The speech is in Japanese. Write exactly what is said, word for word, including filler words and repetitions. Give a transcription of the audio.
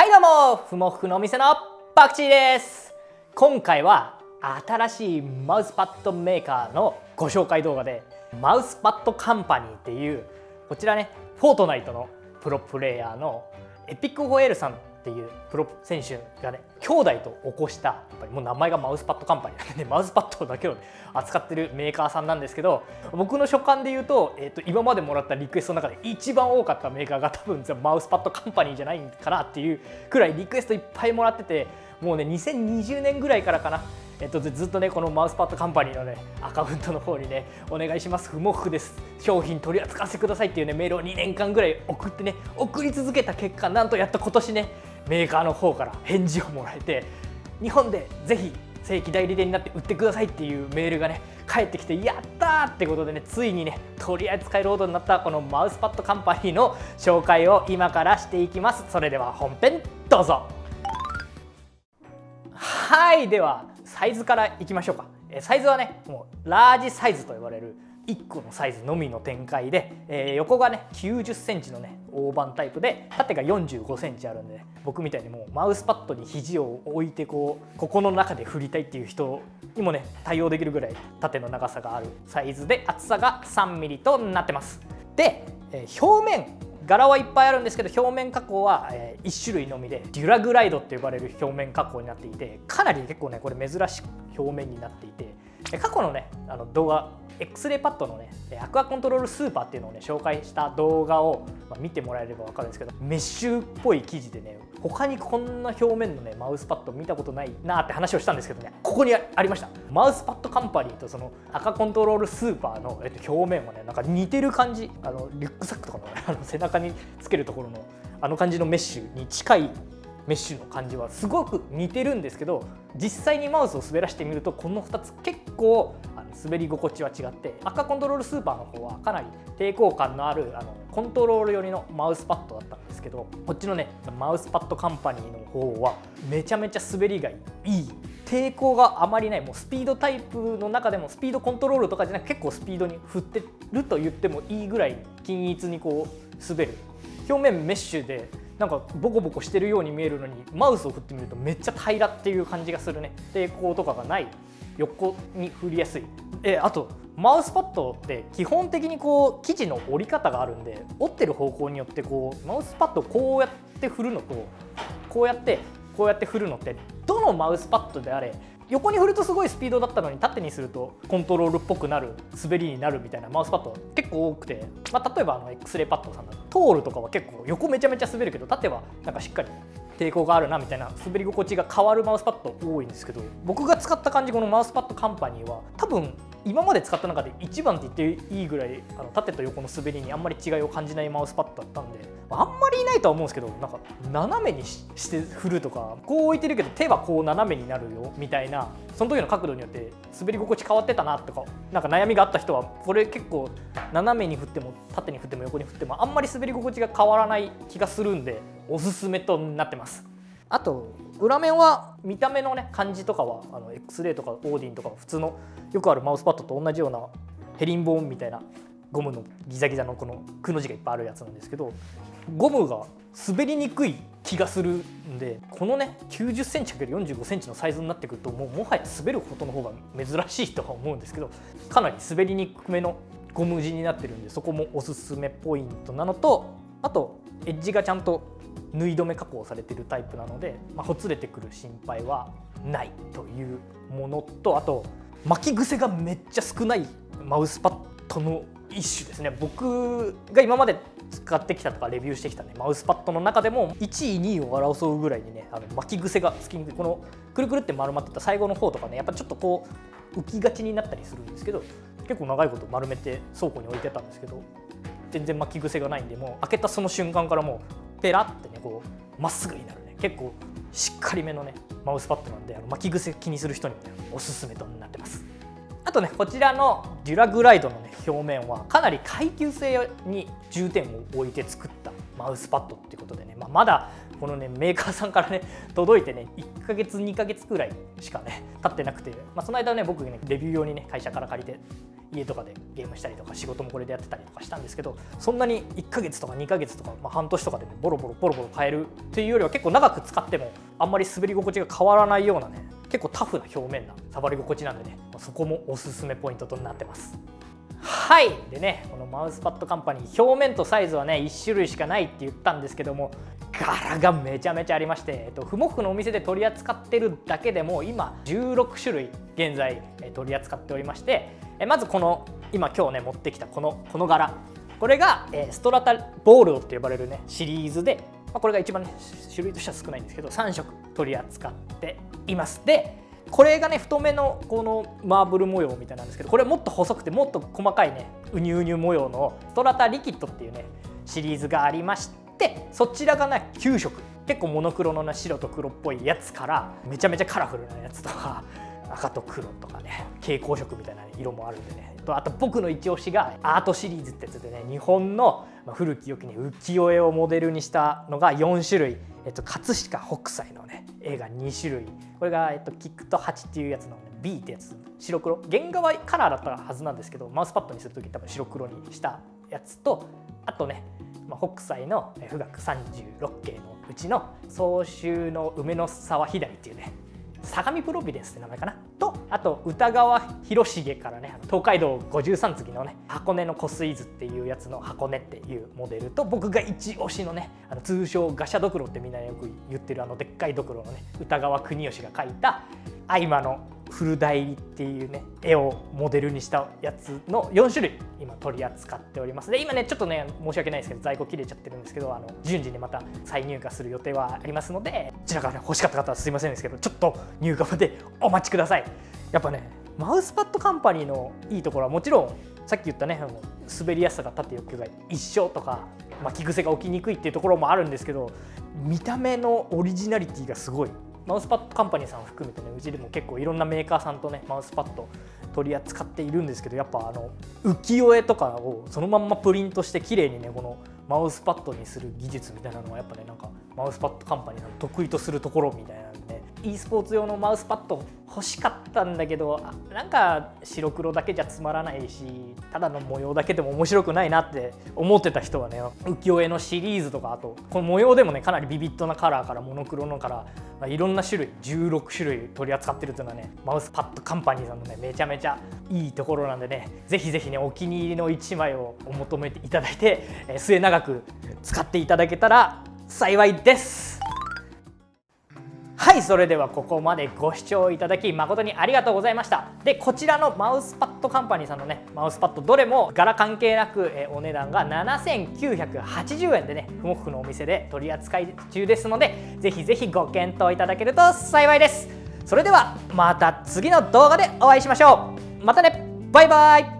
はいどうも、ふもふくのお店のパクチーです。今回は新しいマウスパッドメーカーのご紹介動画で、マウスパッドカンパニーっていうこちらね、フォートナイトのプロプレイヤーのエピックホエールさんっていうプロ選手がね、兄弟と起こした、やっぱりもう名前がマウスパッドカンパニーなんで、ね、マウスパッドだけを扱ってるメーカーさんなんですけど、僕の所感で言うと、えーと、今までもらったリクエストの中で一番多かったメーカーが多分マウスパッドカンパニーじゃないかなっていうくらいリクエストいっぱいもらってて、もうねにせんにじゅうねんぐらいからかな、えっと、ずっとねこのマウスパッドカンパニーのねアカウントの方にね、お願いしますふもふくです、商品取り扱わせてくださいっていうねメールをにねんかんぐらい送ってね、送り続けた結果、なんとやっと今年ねメーカーの方から返事をもらえて、日本でぜひ正規代理店になって売ってくださいっていうメールがね返ってきて、やったーってことでね、ついにね取り扱いロードになったこのマウスパッドカンパニーの紹介を今からしていきます。それでは本編どうぞ。はい、ではサイズからいきましょうか。サイズはねもうラージサイズと呼ばれるいっこのサイズのみの展開で、えー、横がね きゅうじゅっセンチ のね大判タイプで、縦が よんじゅうごセンチ あるんで、ね、僕みたいにもうマウスパッドに肘を置いてこうここの中で振りたいっていう人にもね対応できるぐらい縦の長さがあるサイズで、厚さが さんミリ となってます。で、えー、表面柄はいっぱいあるんですけど、表面加工はいちしゅるいのみで、デュラグライドって呼ばれる表面加工になっていて、かなり結構ねこれ珍しい表面になっていて、過去のねあの動画 エックスレイ パッドのねアクアコントロールスーパーっていうのをね紹介した動画を見てもらえれば分かるんですけど、メッシュっぽい生地でね、他にこんな表面のねマウスパッド見たことないなって話をしたんですけどね、ここにありました。マウスパッドカンパニーとそのアクアコントロールスーパーの表面はねなんか似てる感じ、あのリュックサックとかの、ね、あの背中につけるところのあの感じのメッシュに近いメッシュの感じはすごく似てるんですけど、実際にマウスを滑らしてみるとこのふたつ結構滑り心地は違って、アクアコントロールスーパーの方はかなり抵抗感のあるあのコントロール寄りのマウスパッドだったんですけど、こっちのねマウスパッドカンパニーの方はめちゃめちゃ滑りがいい、抵抗があまりない、もうスピードタイプの中でもスピードコントロールとかじゃなく、結構スピードに振ってると言ってもいいぐらい均一にこう滑る。表面メッシュでなんかボコボコしてるように見えるのに、マウスを振ってみるとめっちゃ平らっていう感じがするね。抵抗とかがない、横に振りやすい。えあとマウスパッドって基本的にこう生地の折り方があるんで、折ってる方向によってこうマウスパッドをこうやって振るのとこうやってこうやって振るのって、どのマウスパッドであれ横に振るとすごいスピードだったのに、縦にするとコントロールっぽくなる、滑りになるみたいなマウスパッド結構多くて、まあ、例えばあの エックスレイ パッドさんだとトールとかは結構横めちゃめちゃ滑るけど、縦はなんかしっかり抵抗があるなみたいな、滑り心地が変わるマウスパッド多いんですけど、僕が使った感じこのマウスパッドカンパニーは多分今まで使った中で一番って言っていいぐらい、あの縦と横の滑りにあんまり違いを感じないマウスパッドだったんで、あんまりいないとは思うんですけど、なんか斜めにして振るとか、こう置いてるけど手はこう斜めになるよみたいな、その時の角度によって滑り心地変わってたなとか、なんか悩みがあった人はこれ結構斜めに振っても縦に振っても横に振ってもあんまり滑り心地が変わらない気がするんで、おすすめとなってます。あと裏面は見た目のね感じとかは、あの エックスレイ とかオーディンとか普通のよくあるマウスパッドと同じようなヘリンボーンみたいなゴムのギザギザのこのくの字がいっぱいあるやつなんですけど、ゴムが滑りにくい気がするんで、このね きゅうじゅっセンチ かける よんじゅうごセンチ のサイズになってくると、もうもはや滑ることの方が珍しいとは思うんですけど、かなり滑りにくめのゴム地になってるんで、そこもおすすめポイントなのと、あとエッジがちゃんと縫い止め加工されてるタイプなので、まあ、ほつれてくる心配はないというものと、あと巻き癖がめっちゃ少ないマウスパッドの一種ですね。僕が今まで使ってきたとかレビューしてきたねマウスパッドの中でもいちいにいを争うぐらいにね、あの巻き癖がつきにくい、このくるくるって丸まってた最後の方とかね、やっぱちょっとこう浮きがちになったりするんですけど、結構長いこと丸めて倉庫に置いてたんですけど、全然巻き癖がないんで、もう開けたその瞬間からもうペラってねこうまっすぐになるね、結構しっかりめのねマウスパッドなんで、あの巻き癖気にする人にも、ね、おすすめとなってます。あとねこちらのデュラグライドのね表面はかなり階級性に重点を置いて作ったマウスパッドっていうことでね、まあ、まだこのねメーカーさんからね届いてねいっかげつにかげつくらいしかね経ってなくて、まあ、その間はね僕ねレビュー用にね会社から借りて家とかでゲームしたりとか仕事もこれでやってたりとかしたんですけど、そんなにいっかげつとかにかげつとか、まあ、半年とかでねボロボロボロボロ変えるっていうよりは結構長く使ってもあんまり滑り心地が変わらないようなね結構タフな表面な触り心地なんでね、そこもおすすめポイントとなってます。はいでね、このマウスパッドカンパニー表面とサイズはねいっしゅるいしかないって言ったんですけども、柄がめちゃめちゃありまして、えっと、ふもふのお店で取り扱ってるだけでも今じゅうろくしゅるい現在取り扱っておりまして、まずこの今今日ね持ってきたこのこの柄、これがストラタボールドって呼ばれるねシリーズで、これが一番ね種類としては少ないんですけどさんしょく取り扱っています。でこれがね太めのこのマーブル模様みたいなんですけど、これもっと細くてもっと細かいねウニュウニュ模様のストラタリキッドっていうねシリーズがありまして、そちらがねきゅうしょく、結構モノクロのな白と黒っぽいやつからめちゃめちゃカラフルなやつとか赤と黒とかね蛍光色みたいな、ね、色もあるんでね、あと僕の一押しがアートシリーズってやつでね、日本の古き良きね浮世絵をモデルにしたのがよんしゅるい、えっと、葛飾北斎のね絵がにしゅるい、これが、えっと、キックとハチっていうやつの、ね、ビー ってやつ、白黒原画はカラーだったはずなんですけどマウスパッドにする時多分白黒にしたやつと、あとね、まあ、北斎の「富嶽三十六景」のうちの「早秋の梅の沢左」っていうね相模プロビデンスって名前かなと、あと歌川広重からね東海道ごじゅうさんつぎのね箱根の湖水図っていうやつの箱根っていうモデルと、僕が一押しのねあの通称ガシャドクロってみんなよく言ってるあのでっかいドクロのね歌川国芳が描いた「合間の古代理」っていうね絵をモデルにしたやつのよんしゅるい今取り扱っております。で今ねちょっとね申し訳ないですけど在庫切れちゃってるんですけど、あの順次にまた再入荷する予定はありますので、こちらから、ね、欲しかった方はすいませんですけどちょっと入荷までお待ちください。やっぱねマウスパッドカンパニーのいいところはもちろんさっき言ったね滑りやすさが縦横が一緒とか巻き癖が起きにくいっていうところもあるんですけど、見た目のオリジナリティがすごい。マウスパッドカンパニーさんを含めてねうちでも結構いろんなメーカーさんとねマウスパッド取り扱っているんですけど、やっぱあの浮世絵とかをそのまんまプリントして綺麗にねこのマウスパッドにする技術みたいなのはやっぱねなんかマウスパッドカンパニーさん得意とするところみたいなんで、 e スポーツ用のマウスパッド欲しかったんだけど、なんか白黒だけじゃつまらないしただの模様だけでも面白くないなって思ってた人はね浮世絵のシリーズとか、あとこの模様でもねかなりビビッドなカラーからモノクロのカラー、まあ、いろんな種類じゅうろくしゅるい取り扱ってるというのはねマウスパッドカンパニーさんのねめちゃめちゃいいところなんでね、ぜひぜひねお気に入りのいちまいをお求めていただいて、えー、末永く使っていただけたら幸いです。はい、それではここまでご視聴いただき誠にありがとうございました。でこちらのマウスパッドカンパニーさんのねマウスパッドどれも柄関係なくえお値段がななせんきゅうひゃくはちじゅうえんでねふもふのお店で取り扱い中ですので、ぜひぜひご検討いただけると幸いです。それではまた次の動画でお会いしましょう。またね、バイバイ。